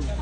Get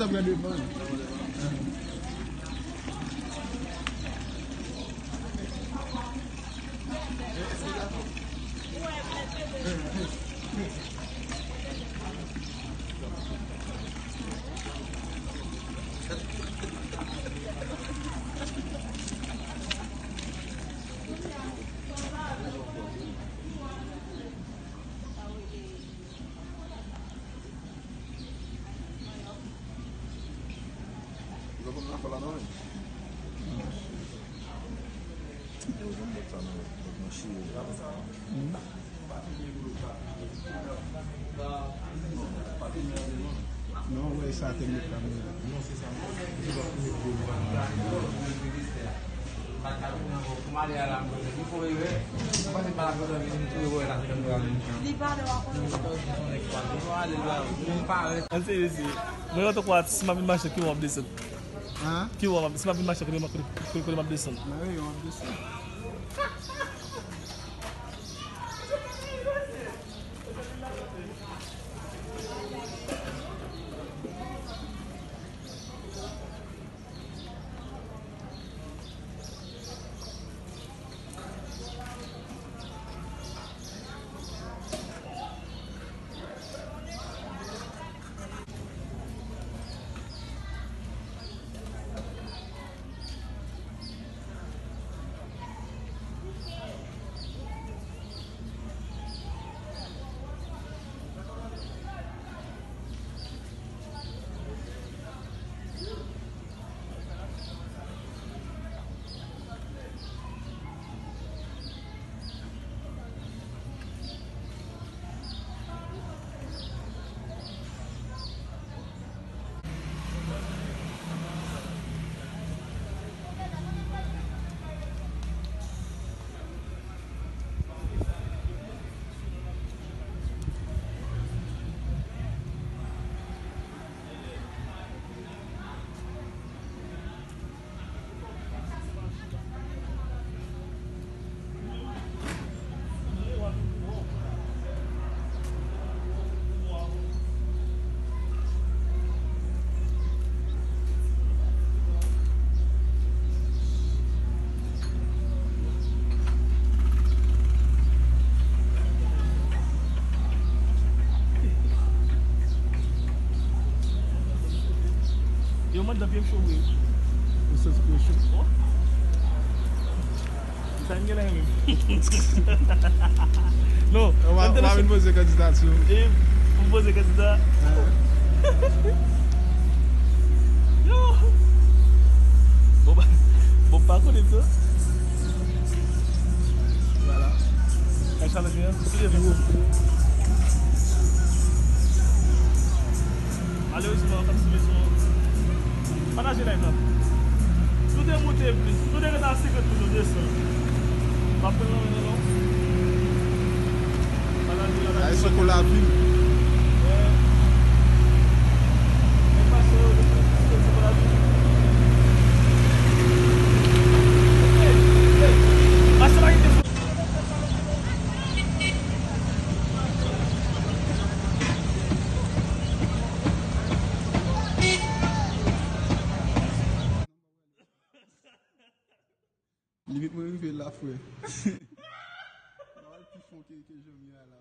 up and do it. Mwen yo te kwa si ma bin mache ki yo wap desen. Ki yo wap, si ma bin mache ki yo wap desen. Mwen yo wap desen. Da bien show we. Você se puxou? Ó. Tá enganando. Não, eu não vou fazer candidato. E vou fazer candidato. Não. Boba. Boba com isso. Voilà. Aí tá legal. Filho de novo. Alô, Ismael, tá me ouvindo? Para de levar. Tudo é muito simples. Tudo é da seca tudo disso. Papel não. Para de levar. Aí só com a vida. Passa lá e Limite, moi, je vais la fouer. C'est le petit fond que j'aime bien là.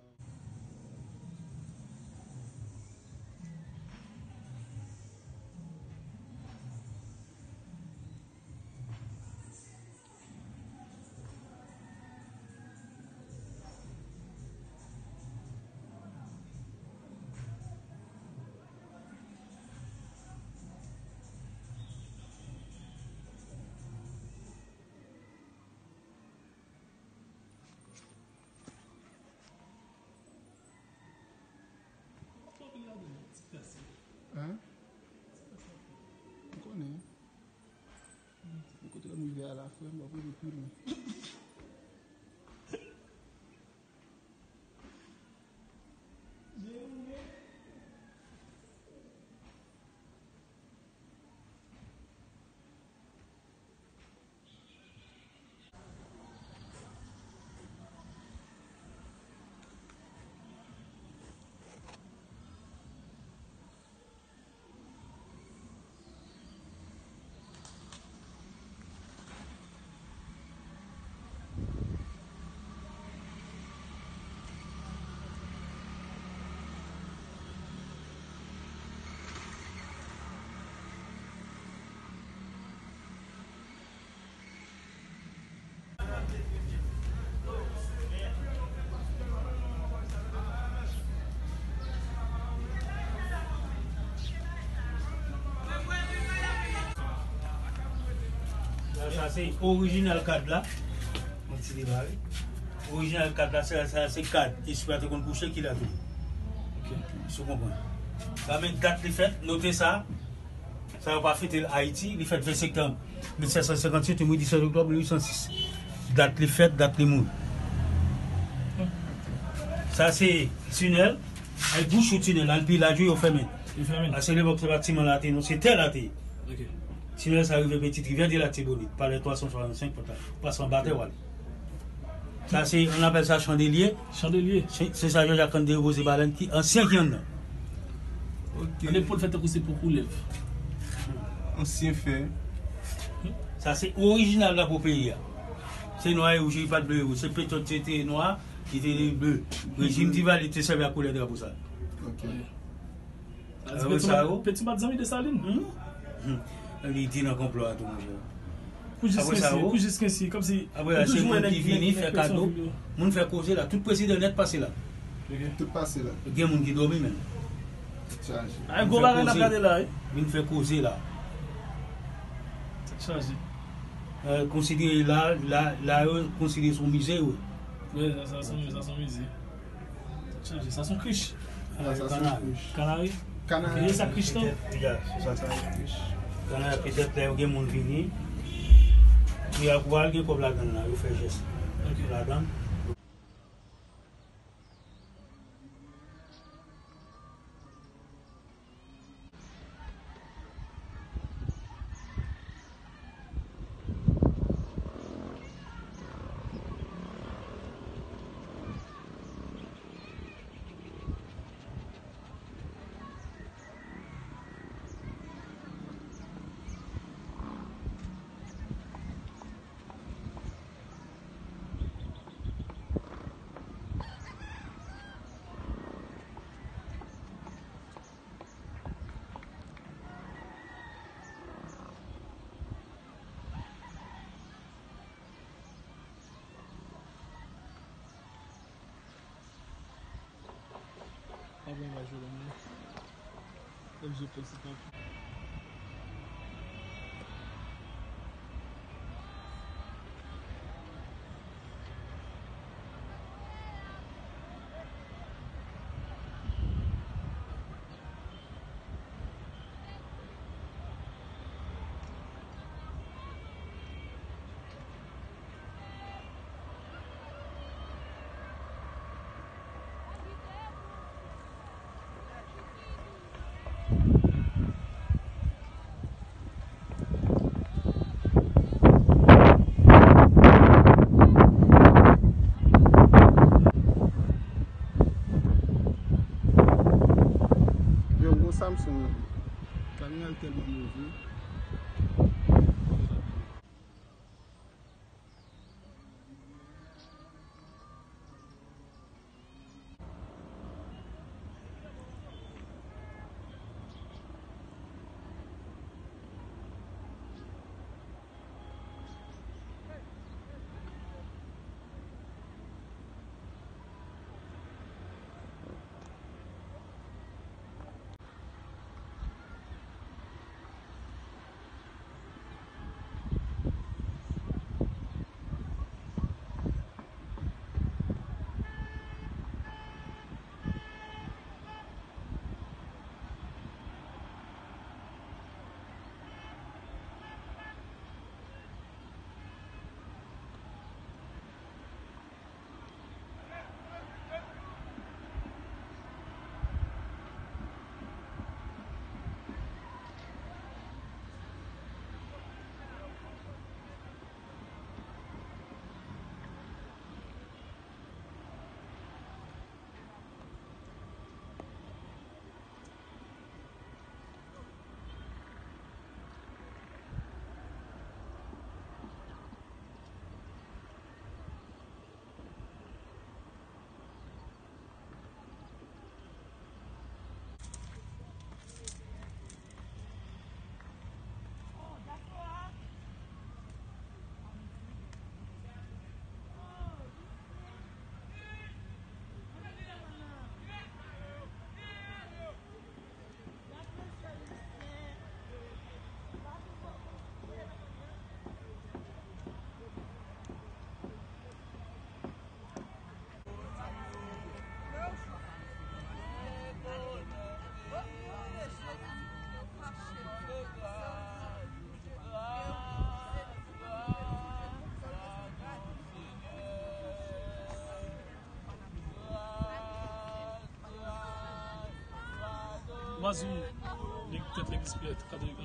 Hein? On connaît. On côté la à la fin, on va voir le plus. Ça c'est original cadre là, mon petit débarré. Original cadre là, c'est cadre exploité comme coucher qui l'a tout. Ok, je comprends. Ça même date les fêtes, notez ça. Ça va pas fêter Haïti, les fêtes 20 septembre 1758 et 17 octobre 1806. Date les fêtes, date les moules. Ça c'est tunnel, elle bouche au tunnel, elle pile la joue au fermé. C'est le bâtiment là, c'est tel là. Sinon, ça arrive à petite rivière de la Tibonite, par les 365 portails, passe en bas de Wall. Ça, c'est, on appelle ça chandelier. Chandelier. C'est ça, Jean-Jacques André Rose et Baleine qui, ancien qui en a. Ok. On est pour le fait de pousser pour couler. Ancien fait. Ça, c'est original là pour pays. C'est noir et rouge, pas de bleu. C'est pétot qui était noir, qui était bleu. Régime d'Ival était servi à couler de la poussade. Ok. Petit matin de Saline. Il dit dans le complot à tout le monde. Pour jusqu'ici, comme si. Ah oui, c'est moi qui viens faire cadeau. Mon fait causer là. Tout président net passé là. Tout passé là. Il y a des gens qui dorment même. Un gros barrel là, regardez là. Il fait causer là. Ça change. Considérer là, considérer son musée. Oui, ça son musée. Ça change. Ça son criche. Canari. Canari. Ça criche là. Ça criche. Quand on a peut-être là, il y a des gens qui viennent, il y a des gens qui là, il fait geste. Ah ben bah je vais l'emmener. Comme j'ai pensé pas. Samsung, camion tellement mauvais. vas-y, peut-être l'église catholique.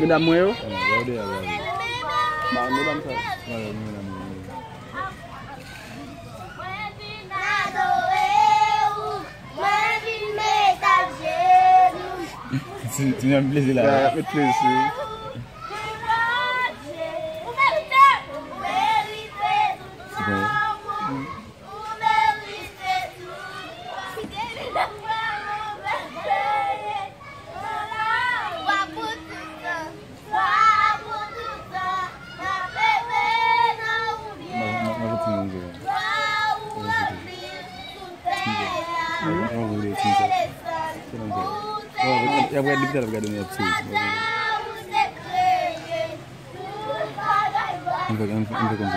Madame Moyo? Madame Moyo. Tu viens me plaisir là. Me plaisir. Après, il y a des petits. On peut continuer.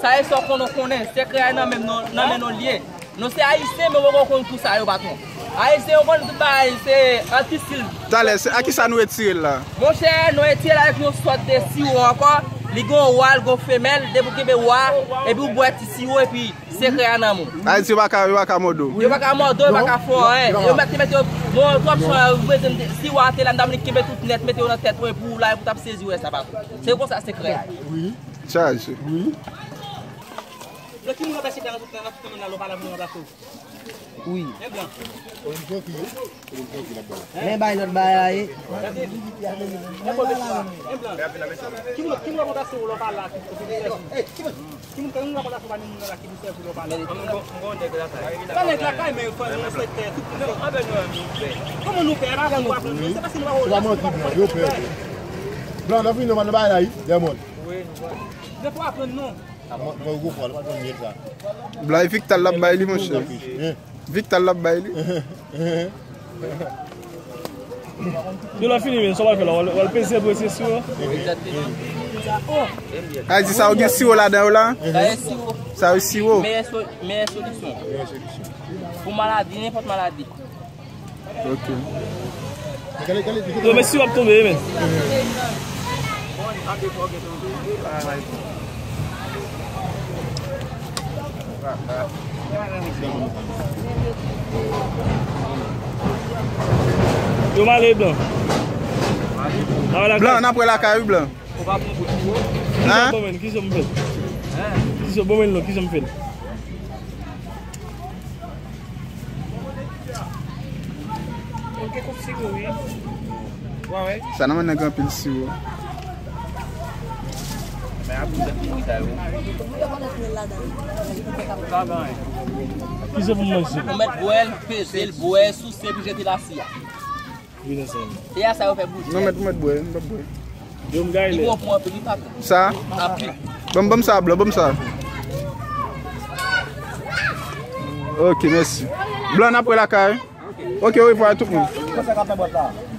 Ça est ce qu'on connaît, c'est créé dans même nos liens. Nous sommes haïtiens, mais on connaît tout ça. Haïtiens, on connaît tout ça, c'est anti-style. T'as à qui ça nous est-il là? Mon cher, nous est-il avec nos sortes de sirops encore, les gants oual, gants femelles, des bouquets de oual, et puis boire des sirops et puis c'est créé en amour. Haïti, il va qu'à Mordo, il va qu'à fond, hein. Il va mettre bon, comme ça, vous mettez si vous avez la dame qui met toute nette, mettez-vous dans la tête pour la pour taper ses yeux, ça va. C'est comme ça, c'est créé. Oui. Charge. Oui. Oui. Blay Victor la baili mon cher. Victor la baili. De la fini mais ça va faire là, on va passer pour c'est sûr. Ah dis ça au bien siro là dedans là. Ça aussi haut. Meilleure solution. Pour maladie, n'importe maladie. OK. Donc mais si on va tomber mais. Yo malé blanc. Blanc après la caillou blanc. Hein? Qui sont bon là? Ça n'a pas grand pile sur. Qui c'est pour manger? On met boel, peser le boel, soucier puis jeter la scie. Et ça va faire bouger. Non mais pour mettre boel, pas boel. Yo me gaille. Ça? Bon ça, bleu, bon ça. OK, merci. Blanc après la caille. OK, oui, voilà tout le monde.